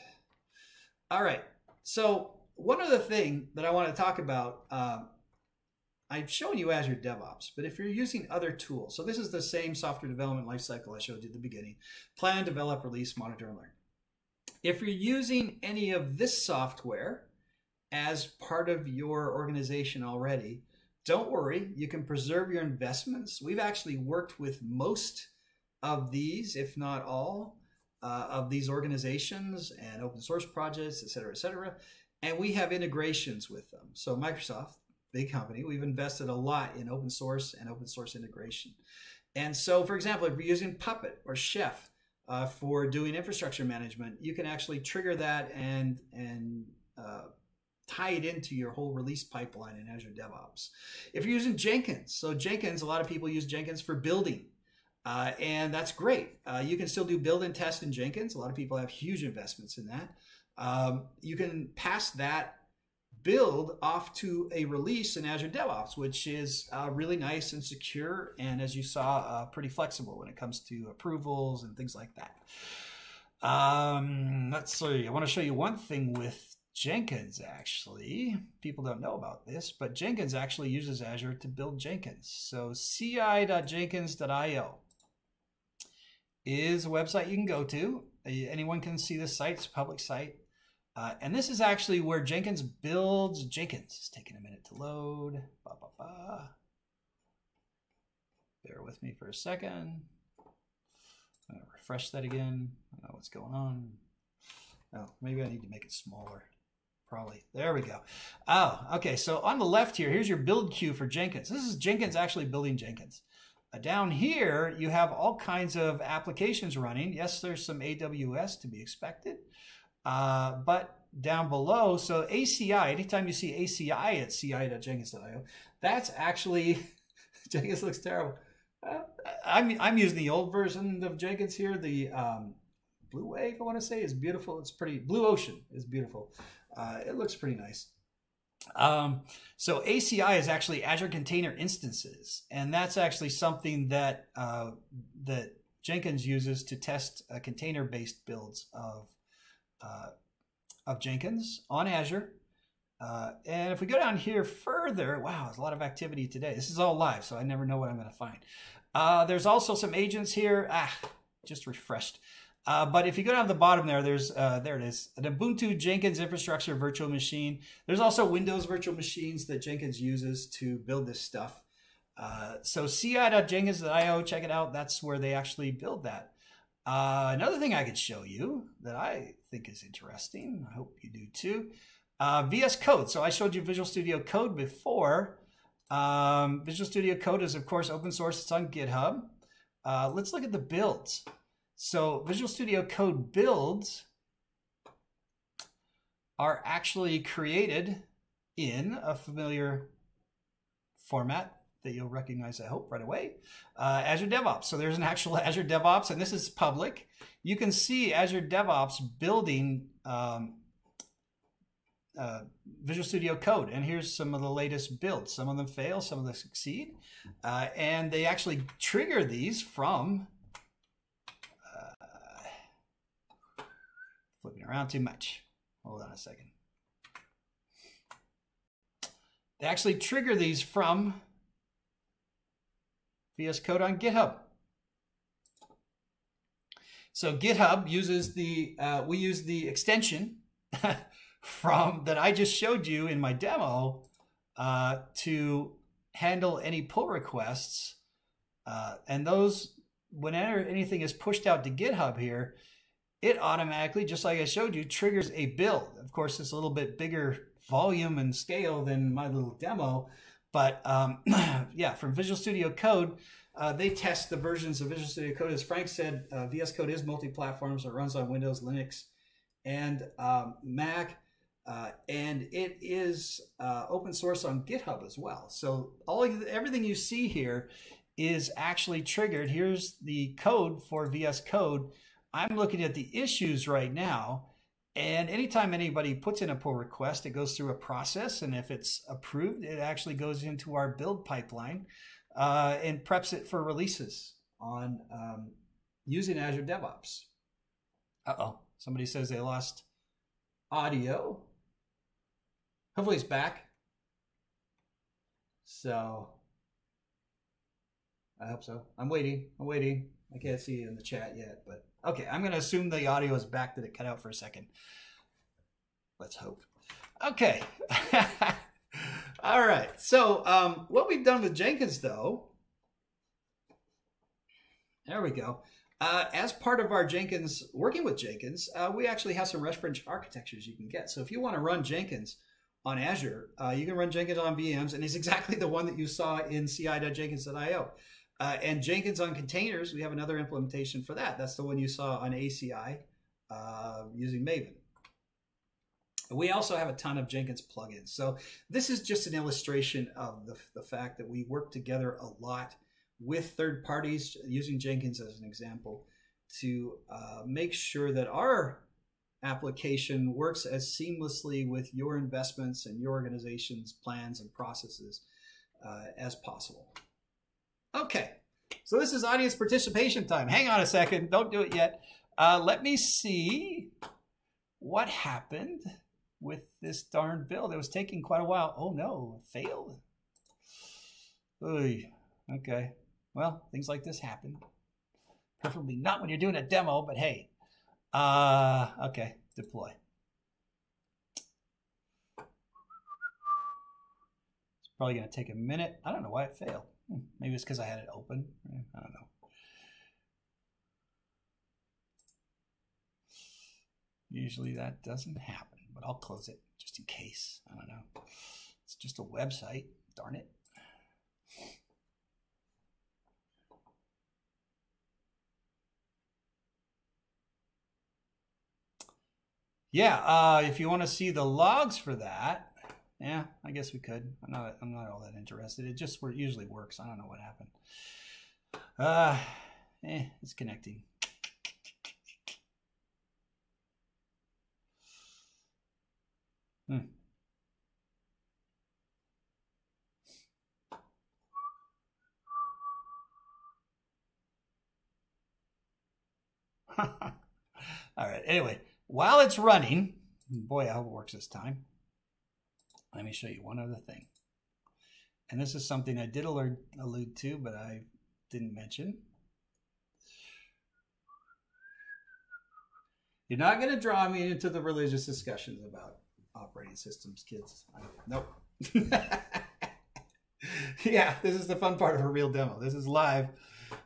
All right. So one other thing that I want to talk about, um, I've shown you Azure DevOps, but if you're using other tools, so this is the same software development lifecycle I showed you at the beginning: plan, develop, release, monitor, and learn. If you're using any of this software as part of your organization already, don't worry, you can preserve your investments. We've actually worked with most of these, if not all, uh, of these organizations and open source projects, et cetera, et cetera. And we have integrations with them. So Microsoft, big company, we've invested a lot in open source and open source integration. And so, for example, if you're using Puppet or Chef, Uh, for doing infrastructure management, you can actually trigger that and and uh, tie it into your whole release pipeline in Azure DevOps. If you're using Jenkins, so Jenkins, a lot of people use Jenkins for building, uh, and that's great. Uh, you can still do build and test in Jenkins. A lot of people have huge investments in that. Um, you can pass that build off to a release in Azure DevOps, which is uh, really nice and secure, and as you saw, uh, pretty flexible when it comes to approvals and things like that. Um, let's see, I want to show you one thing with Jenkins, actually. People don't know about this, but Jenkins actually uses Azure to build Jenkins. So c i dot jenkins dot i o is a website you can go to. Anyone can see this site, it's a public site. Uh, and this is actually where Jenkins builds Jenkins. It's taking a minute to load. Bah, bah, bah. Bear with me for a second. I'm gonna refresh that again. I don't know what's going on. Oh, maybe I need to make it smaller. Probably. There we go. Oh, okay. So on the left here, here's your build queue for Jenkins. This is Jenkins actually building Jenkins. Uh, down here, you have all kinds of applications running. Yes, there's some A W S to be expected. Uh, but down below, so A C I, anytime you see A C I at c i dot jenkins dot i o, that's actually, Jenkins looks terrible. Uh, I'm, I'm using the old version of Jenkins here. The um, Blue Wave, I want to say, is beautiful. It's pretty, Blue Ocean is beautiful. Uh, it looks pretty nice. Um, so A C I is actually Azure Container Instances. And that's actually something that, uh, that Jenkins uses to test uh, container-based builds of Uh, of Jenkins on Azure. Uh, and if we go down here further, wow, there's a lot of activity today. This is all live, so I never know what I'm going to find. Uh, there's also some agents here. Ah, just refreshed. Uh, but if you go down to the bottom there, there's, uh, there it is, an Ubuntu Jenkins infrastructure virtual machine. There's also Windows virtual machines that Jenkins uses to build this stuff. Uh, so c i dot jenkins dot i o, check it out. That's where they actually build that. Uh, another thing I could show you that I think is interesting, I hope you do too, uh, V S Code. So I showed you Visual Studio Code before. Um, Visual Studio Code is, of course, open source. It's on GitHub. Uh, let's look at the builds. So Visual Studio Code builds are actually created in a familiar format that you'll recognize, I hope, right away, uh, Azure DevOps. So there's an actual Azure DevOps, and this is public. You can see Azure DevOps building um, uh, Visual Studio Code, and here's some of the latest builds. Some of them fail, some of them succeed, uh, and they actually trigger these from, uh, flipping around too much. Hold on a second. They actually trigger these from V S Code on GitHub. So GitHub uses the, uh, we use the extension from that I just showed you in my demo uh, to handle any pull requests. Uh, and those, whenever anything is pushed out to GitHub here, it automatically, just like I showed you, triggers a build. Of course, it's a little bit bigger volume and scale than my little demo. But um, yeah, from Visual Studio Code, uh, they test the versions of Visual Studio Code. As Frank said, uh, V S Code is multi-platform, so it runs on Windows, Linux, and um, Mac. Uh, and it is uh, open source on GitHub as well. So all everything you see here is actually triggered. Here's the code for V S Code. I'm looking at the issues right now, And anytime anybody puts in a pull request, it goes through a process. And if it's approved, it actually goes into our build pipeline uh, and preps it for releases on um, using Azure DevOps. Uh-oh, somebody says they lost audio. Hopefully it's back. So I hope so. I'm waiting, I'm waiting. I can't see you in the chat yet, but okay, I'm gonna assume the audio is back. Did it cut out for a second? Let's hope. Okay, all right. So um, what we've done with Jenkins though, there we go. Uh, as part of our Jenkins, working with Jenkins, uh, we actually have some reference architectures you can get. So if you wanna run Jenkins on Azure, uh, you can run Jenkins on V Ms, and it's exactly the one that you saw in C I dot jenkins dot i o. Uh, and Jenkins on containers, we have another implementation for that. That's the one you saw on A C I uh, using Maven. We also have a ton of Jenkins plugins. So this is just an illustration of the, the fact that we work together a lot with third parties, using Jenkins as an example, to uh, make sure that our application works as seamlessly with your investments and your organization's plans and processes uh, as possible. Okay, so this is audience participation time. Hang on a second, don't do it yet. Uh, let me see what happened with this darn build. It was taking quite a while. Oh no, it failed. Oy. Okay, well, things like this happen. Preferably not when you're doing a demo, but hey. Uh, okay, deploy. It's probably gonna take a minute. I don't know why it failed. Maybe it's because I had it open. I don't know. Usually that doesn't happen, but I'll close it just in case. I don't know. It's just a website. Darn it. Yeah, uh, if you want to see the logs for that. Yeah, I guess we could. I'm not, I'm not all that interested. It just usually works. I don't know what happened. Uh, eh, it's connecting. Hmm. All right, anyway, while it's running, boy, I hope it works this time. Let me show you one other thing. And this is something I did allude, allude to, but I didn't mention. You're not going to draw me into the religious discussions about operating systems, kids. I, nope. Yeah, this is the fun part of a real demo. This is live.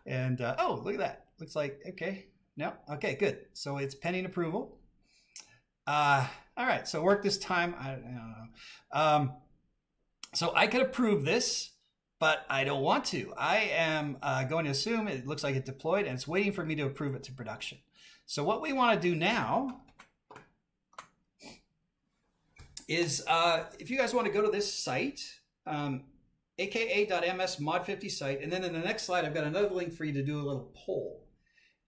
And uh, oh, look at that. Looks like, okay. No, okay, good. So it's pending approval. Uh, all right, so work this time, I, I don't know. Um, so I could approve this, but I don't want to. I am uh, going to assume it looks like it deployed and it's waiting for me to approve it to production. So what we want to do now is, uh, if you guys want to go to this site, um, a k a dot m s mod fifty site, and then in the next slide, I've got another link for you to do a little poll.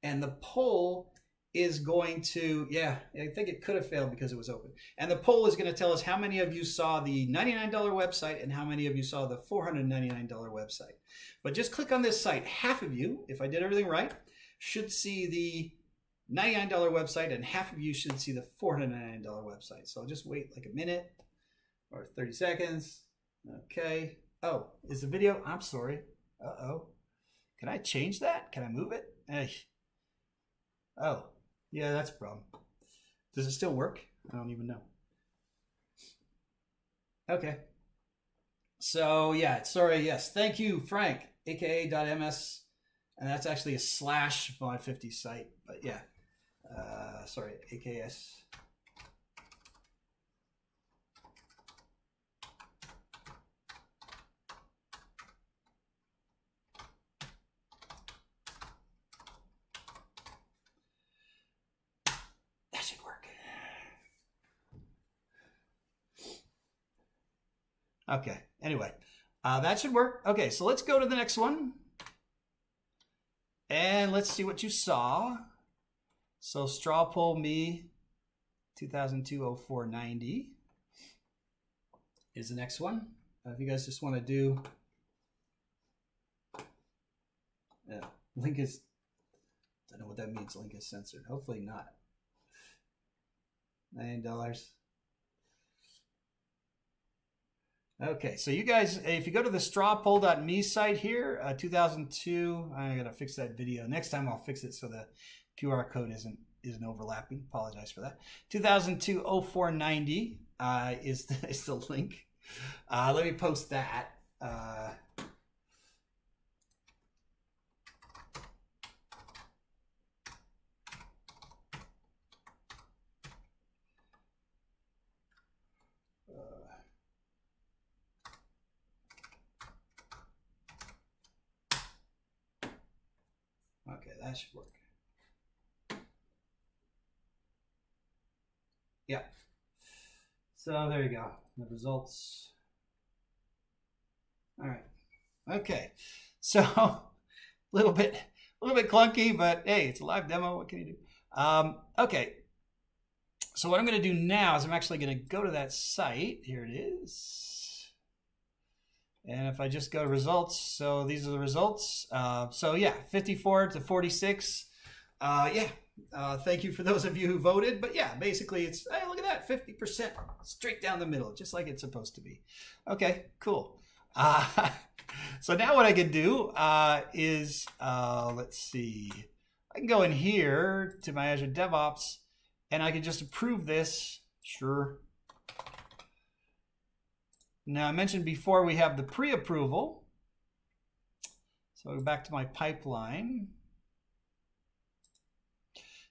And the poll is going to, yeah, I think it could have failed because it was open. And the poll is going to tell us how many of you saw the ninety-nine dollar website and how many of you saw the four hundred ninety-nine dollar website. But just click on this site. Half of you, if I did everything right, should see the ninety-nine dollar website and half of you should see the four hundred ninety-nine dollar website. So I'll just wait like a minute or thirty seconds. Okay. Oh, is the video? I'm sorry. Uh-oh. Can I change that? Can I move it? Hey. Oh. Yeah, that's a problem. Does it still work? I don't even know. Okay. So yeah, sorry, yes. Thank you, Frank, a k a dot m s. And that's actually a slash mod fifty site, but yeah. Uh, sorry, A K S. Okay, anyway, uh, that should work. Okay, so let's go to the next one. And let's see what you saw. So straw poll me two thousand two oh four ninety is the next one. Uh, if you guys just want to do, yeah, link is, I don't know what that means, link is censored. Hopefully not. nine dollars. Okay, so you guys, if you go to the straw poll dot me site here, uh, two thousand two, I gotta fix that video. Next time I'll fix it so the Q R code isn't isn't overlapping. Apologize for that. two thousand two oh four ninety uh, is the, is the link. Uh, let me post that. Uh, That should work. Yeah. So there you go. The results. All right. Okay. So a little bit, a little bit clunky, but hey, it's a live demo. What can you do? Um, okay. So what I'm going to do now is I'm actually going to go to that site. Here it is. And if I just go to results, so these are the results. Uh, so yeah, fifty-four to forty-six. Uh, yeah, uh, thank you for those of you who voted. But yeah, basically it's, hey, look at that, fifty percent straight down the middle, just like it's supposed to be. Okay, cool. Uh, so now what I can do uh, is, uh, let's see, I can go in here to my Azure DevOps and I can just approve this, sure. Now, I mentioned before we have the pre-approval. So I'll go back to my pipeline.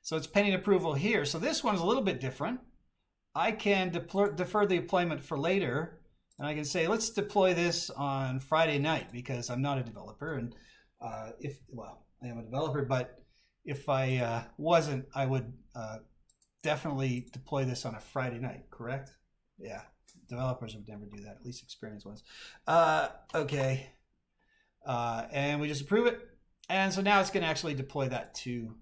So it's pending approval here. So this one's a little bit different. I can defer the deployment for later. And I can say, let's deploy this on Friday night because I'm not a developer. And uh, if, well, I am a developer, but if I uh, wasn't, I would uh, definitely deploy this on a Friday night, correct? Yeah. Developers would never do that, at least experienced ones. Uh, okay, uh, and we just approve it. And so now it's gonna actually deploy that to,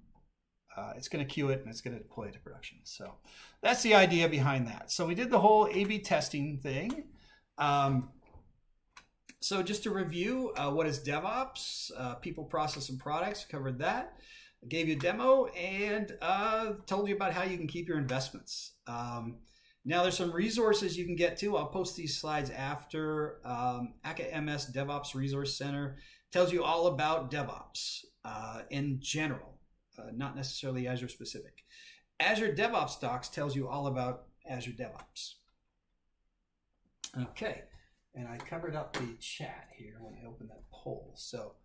uh, it's gonna queue it and it's gonna deploy it to production. So that's the idea behind that. So we did the whole A B testing thing. Um, so just to review, uh, what is DevOps? Uh, people, process, and products, covered that. I gave you a demo and uh, told you about how you can keep your investments. Um, Now there's some resources you can get to. I'll post these slides after. Um, A C A M S DevOps Resource Center tells you all about DevOps uh, in general, uh, not necessarily Azure specific. Azure DevOps Docs tells you all about Azure DevOps. Okay, and I covered up the chat here when I opened that poll. So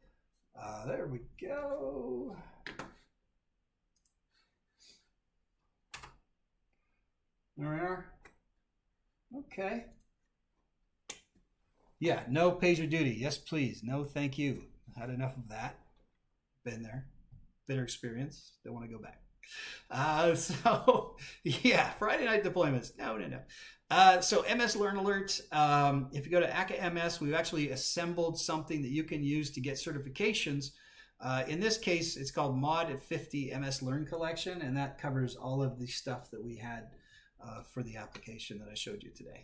uh, there we go. There we are. Okay. Yeah, no pager duty. Yes, please. No, thank you. Had enough of that. Been there. Bitter experience. Don't want to go back. Uh, so, yeah, Friday night deployments. No, no, no. Uh, so M S Learn Alert. Um, if you go to A C A M S, we've actually assembled something that you can use to get certifications. Uh, in this case, it's called Mod fifty M S Learn Collection, and that covers all of the stuff that we had Uh, for the application that I showed you today.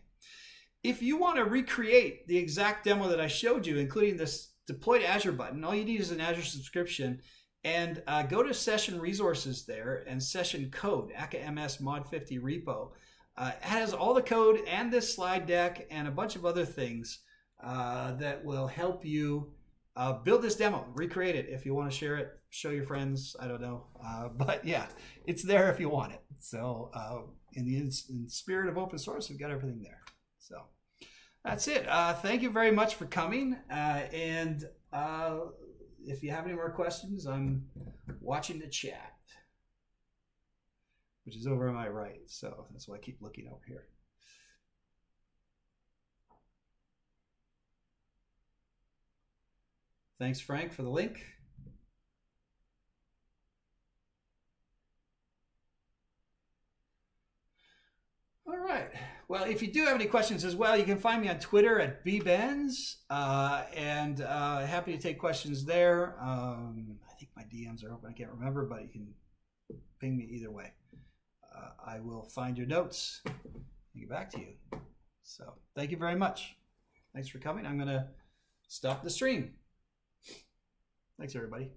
If you want to recreate the exact demo that I showed you, including this deploy to Azure button, all you need is an Azure subscription, and uh, go to session resources there and session code, A C A M S Mod fifty repo. Uh, it has all the code and this slide deck and a bunch of other things uh, that will help you uh, build this demo, recreate it if you want to share it, show your friends, I don't know. Uh, but yeah, it's there if you want it. So uh, in the in spirit of open source, we've got everything there. So that's it. Uh, thank you very much for coming. Uh, and uh, if you have any more questions, I'm watching the chat, which is over on my right. So that's why I keep looking over here. Thanks, Frank, for the link. All right. Well, if you do have any questions as well, you can find me on Twitter at B Benz, uh, and uh, happy to take questions there. Um, I think my D Ms are open. I can't remember, but you can ping me either way. uh, I will find your notes and get back to you. So thank you very much. Thanks for coming. I'm going to stop the stream. Thanks, everybody.